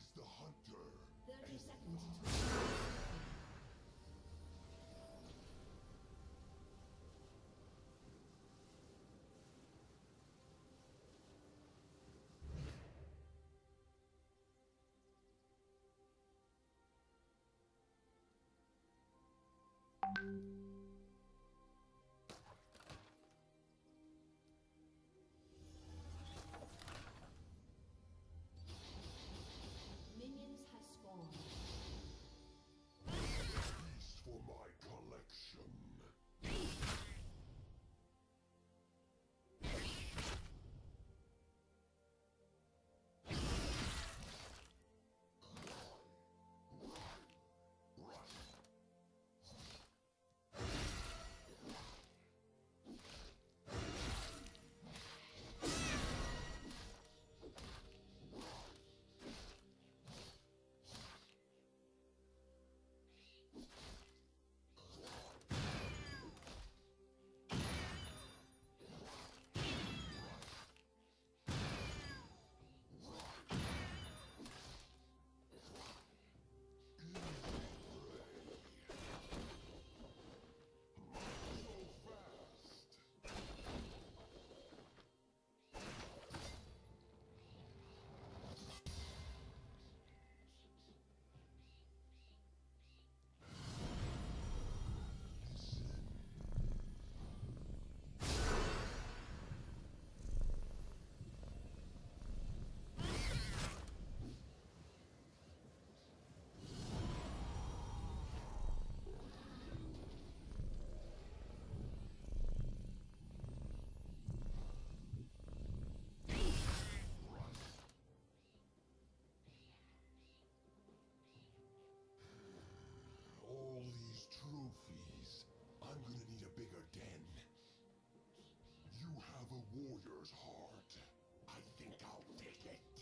is the hunter. 30 seconds. Minions have spawned. Feast for my collection. Trophies. I'm gonna need a bigger den. You have a warrior's heart. I think I'll take it.